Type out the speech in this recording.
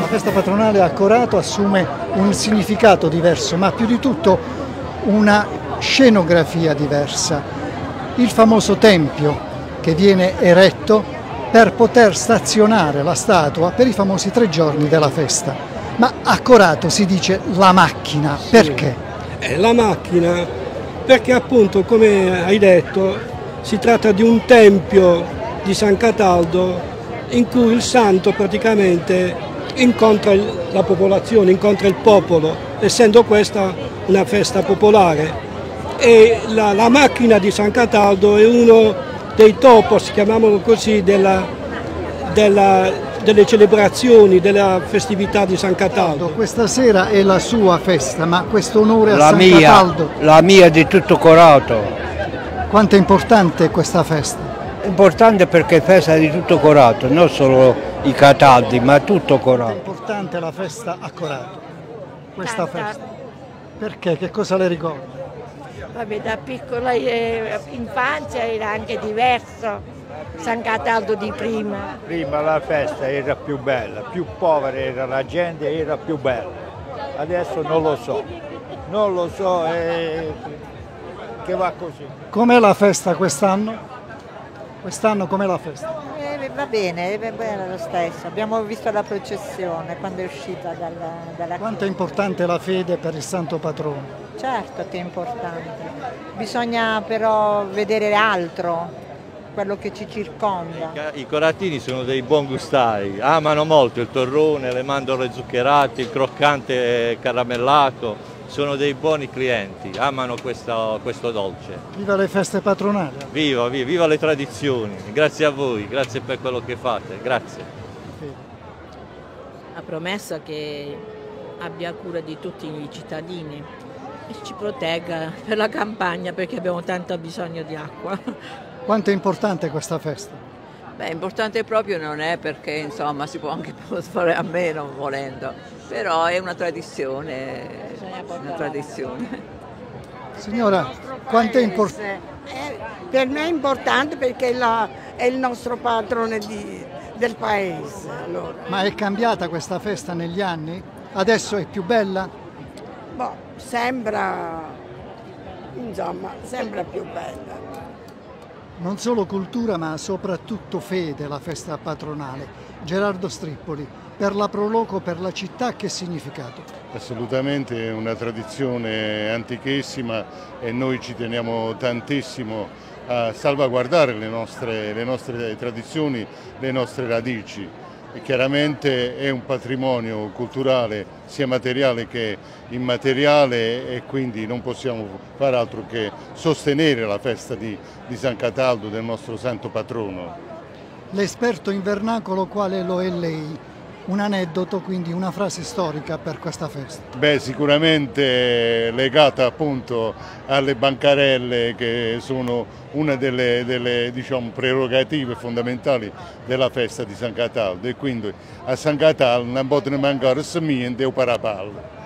La festa patronale a Corato assume un significato diverso, ma più di tutto una scenografia diversa. Il famoso tempio che viene eretto per poter stazionare la statua per i famosi 3 giorni della festa. Ma a Corato si dice la macchina, perché? Sì, la macchina perché appunto, come hai detto, si tratta di un tempio di San Cataldo in cui il santo praticamente incontra la popolazione, incontra il popolo, essendo questa una festa popolare. E la macchina di San Cataldo è uno dei topos, chiamiamolo così, delle celebrazioni, della festività di San Cataldo. Questa sera è la sua festa, ma questo onore a San Cataldo? La mia di tutto Corato. Quanto è importante questa festa? Importante perché è festa di tutto Corato, non solo i cataldi, ma tutto Corato. È importante la festa a Corato, questa festa. Perché? Che cosa le ricorda? Vabbè, da piccola infanzia era anche diverso San Cataldo di prima. Prima la festa era più bella, più povera era la gente, era più bella. Adesso non lo so, che va così. Com'è la festa quest'anno? Quest'anno com'è la festa? Va bene lo stesso, abbiamo visto la processione quando è uscita dalla chiesa. Quanto è importante la fede per il Santo Patrono? Certo che è importante, bisogna però vedere altro, quello che ci circonda. I coratini sono dei buon gustai, amano molto il torrone, le mandorle zuccherate, il croccante caramellato. Sono dei buoni clienti, amano questo dolce. Viva le feste patronali! Viva le tradizioni, grazie a voi, grazie per quello che fate, grazie. Ha promesso che abbia cura di tutti i cittadini e ci protegga per la campagna perché abbiamo tanto bisogno di acqua. Quanto è importante questa festa? Beh, importante proprio non è perché insomma si può anche fare a meno volendo, però è una tradizione. Una tradizione. Signora, quanto è importante? Per me è importante perché è il nostro patrone del paese. Allora. Ma è cambiata questa festa negli anni? Adesso è più bella? Boh, sembra più bella. Non solo cultura ma soprattutto fede la festa patronale. Gerardo Strippoli, per la Pro Loco, per la città, che significato? Assolutamente, è una tradizione antichissima e noi ci teniamo tantissimo a salvaguardare le nostre tradizioni, le nostre radici. E chiaramente è un patrimonio culturale sia materiale che immateriale e quindi non possiamo far altro che sostenere la festa di San Cataldo, del nostro santo patrono. L'esperto in vernacolo quale lo è lei? Un aneddoto, quindi una frase storica per questa festa? Beh, sicuramente legata appunto alle bancarelle che sono una delle diciamo, prerogative fondamentali della festa di San Cataldo e quindi a San Cataldo non potrebbe mancare niente o parapallo.